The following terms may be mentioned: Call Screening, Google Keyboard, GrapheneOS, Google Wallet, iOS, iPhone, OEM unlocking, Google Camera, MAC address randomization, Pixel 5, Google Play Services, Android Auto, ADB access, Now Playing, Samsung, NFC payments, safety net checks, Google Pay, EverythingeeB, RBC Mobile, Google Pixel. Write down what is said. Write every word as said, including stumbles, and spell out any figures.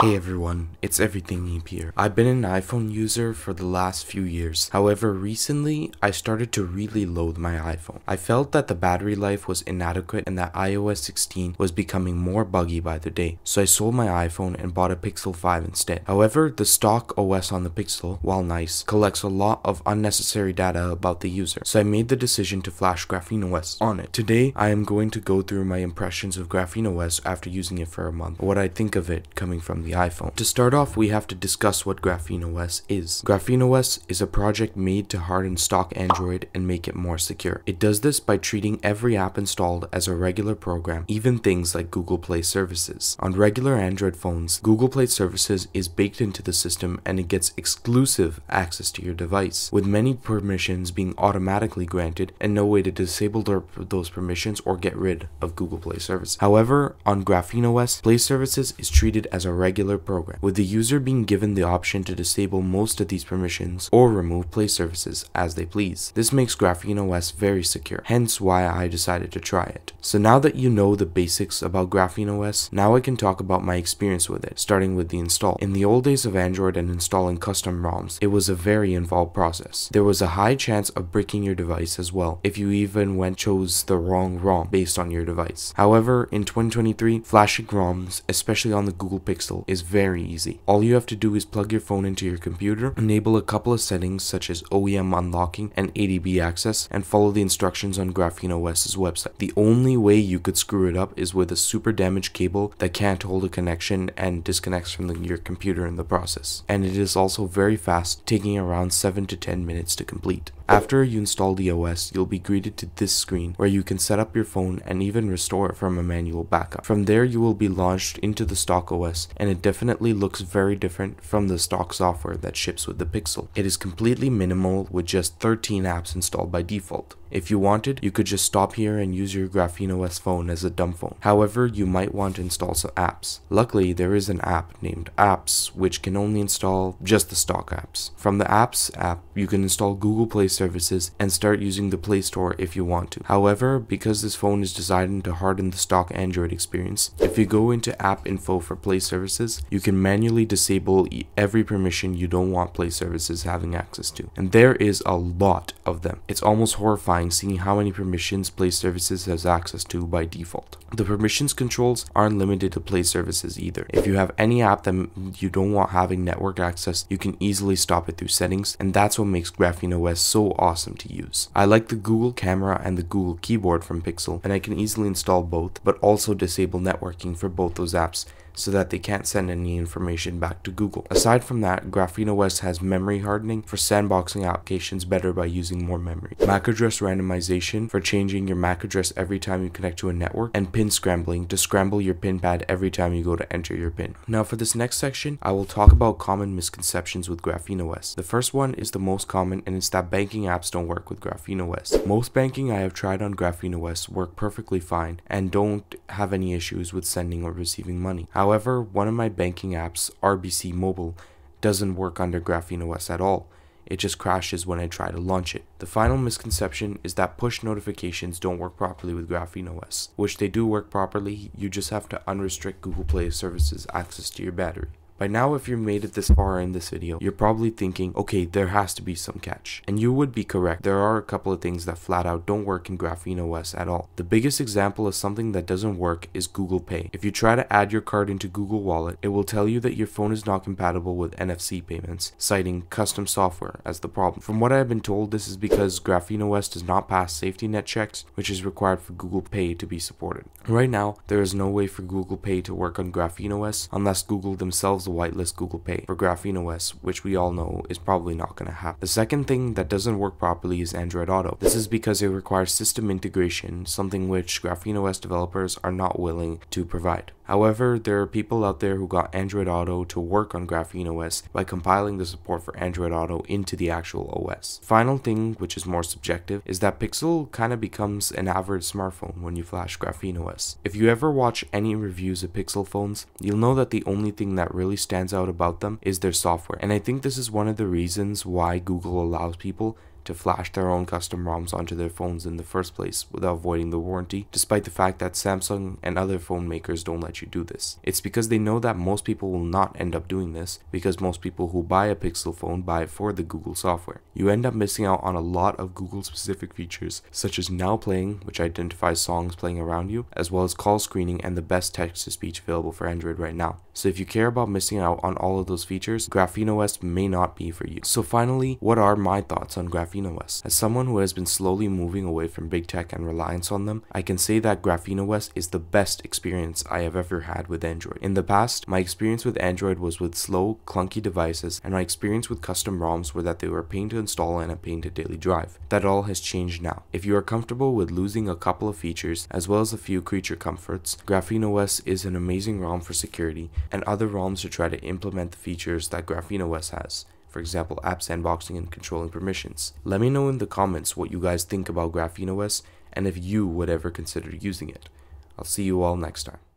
Hey everyone, it's EverythingEeB here. I've been an iPhone user for the last few years. However, recently, I started to really loathe my iPhone. I felt that the battery life was inadequate and that i O S sixteen was becoming more buggy by the day. So I sold my iPhone and bought a Pixel five instead. However, the stock O S on the Pixel, while nice, collects a lot of unnecessary data about the user. So I made the decision to flash GrapheneOS on it. Today, I am going to go through my impressions of GrapheneOS after using it for a month, what I think of it coming from the The iPhone. To start off, we have to discuss what GrapheneOS is. GrapheneOS is a project made to harden stock Android and make it more secure. It does this by treating every app installed as a regular program, even things like Google Play Services. On regular Android phones, Google Play Services is baked into the system and it gets exclusive access to your device, with many permissions being automatically granted and no way to disable those permissions or get rid of Google Play Services. However, on GrapheneOS, Play Services is treated as a regular program, with the user being given the option to disable most of these permissions or remove Play Services as they please. This makes GrapheneOS very secure, hence why I decided to try it. So now that you know the basics about GrapheneOS, now I can talk about my experience with it, starting with the install. In the old days of Android and installing custom ROMs, it was a very involved process. There was a high chance of bricking your device as well, if you even went chose the wrong ROM based on your device. However, in twenty twenty-three, flashing ROMs, especially on the Google Pixel, is very easy. All you have to do is plug your phone into your computer, enable a couple of settings such as O E M unlocking and A D B access, and follow the instructions on GrapheneOS's website. The only way you could screw it up is with a super damaged cable that can't hold a connection and disconnects from the, your computer in the process. And it is also very fast, taking around seven to ten minutes to complete. After you install the O S, you'll be greeted to this screen where you can set up your phone and even restore it from a manual backup. From there, you will be launched into the stock O S, and it definitely looks very different from the stock software that ships with the Pixel. It is completely minimal with just thirteen apps installed by default. If you wanted, you could just stop here and use your GrapheneOS phone as a dumb phone. However, you might want to install some apps. Luckily, there is an app named Apps, which can only install just the stock apps. From the Apps app, you can install Google Play Services and start using the Play Store if you want to. However, because this phone is designed to harden the stock Android experience, if you go into App Info for Play Services, you can manually disable every permission you don't want Play Services having access to. And there is a lot of them. It's almost horrifying seeing how many permissions Play Services has access to by default. The permissions controls aren't limited to Play Services either. If you have any app that you don't want having network access, you can easily stop it through settings, and that's what makes GrapheneOS so awesome to use. I like the Google Camera and the Google Keyboard from Pixel, and I can easily install both, but also disable networking for both those apps so that they can't send any information back to Google. Aside from that, GrapheneOS has memory hardening for sandboxing applications better by using more memory, MAC address randomization for changing your MAC address every time you connect to a network, and pin scrambling to scramble your pin pad every time you go to enter your pin. Now for this next section, I will talk about common misconceptions with GrapheneOS. The first one is the most common, and it's that banking apps don't work with GrapheneOS. Most banking I have tried on GrapheneOS work perfectly fine and don't have any issues with sending or receiving money. However, However, one of my banking apps, R B C Mobile, doesn't work under GrapheneOS at all. It just crashes when I try to launch it. The final misconception is that push notifications don't work properly with GrapheneOS, which they do work properly. You just have to unrestrict Google Play Services access to your battery. By now, if you've made it this far in this video, you're probably thinking, okay, there has to be some catch. And you would be correct. There are a couple of things that flat out don't work in GrapheneOS at all. The biggest example of something that doesn't work is Google Pay. If you try to add your card into Google Wallet, it will tell you that your phone is not compatible with N F C payments, citing custom software as the problem. From what I've been told, this is because GrapheneOS does not pass safety net checks, which is required for Google Pay to be supported. Right now, there is no way for Google Pay to work on GrapheneOS unless Google themselves whitelist Google Pay for GrapheneOS, which we all know is probably not going to happen. The second thing that doesn't work properly is Android Auto. This is because it requires system integration, something which GrapheneOS developers are not willing to provide. However, there are people out there who got Android Auto to work on GrapheneOS by compiling the support for Android Auto into the actual O S. Final thing, which is more subjective, is that Pixel kind of becomes an average smartphone when you flash GrapheneOS. If you ever watch any reviews of Pixel phones, you'll know that the only thing that really stands out about them is their software, and I think this is one of the reasons why Google allows people to flash their own custom ROMs onto their phones in the first place without voiding the warranty, despite the fact that Samsung and other phone makers don't let you do this. It's because they know that most people will not end up doing this, because most people who buy a Pixel phone buy it for the Google software. You end up missing out on a lot of Google specific features, such as Now Playing, which identifies songs playing around you, as well as Call Screening and the best text to speech available for Android right now. So if you care about missing out on all of those features, GrapheneOS may not be for you. So finally, what are my thoughts on GrapheneOS? As someone who has been slowly moving away from big tech and reliance on them, I can say that GrapheneOS is the best experience I have ever had with Android. In the past, my experience with Android was with slow, clunky devices, and my experience with custom ROMs were that they were a pain to install and a pain to daily drive. That all has changed now. If you are comfortable with losing a couple of features, as well as a few creature comforts, GrapheneOS is an amazing ROM for security, and other ROMs to try to implement the features that GrapheneOS has. For example, app sandboxing and controlling permissions. Let me know in the comments what you guys think about GrapheneOS and if you would ever consider using it. I'll see you all next time.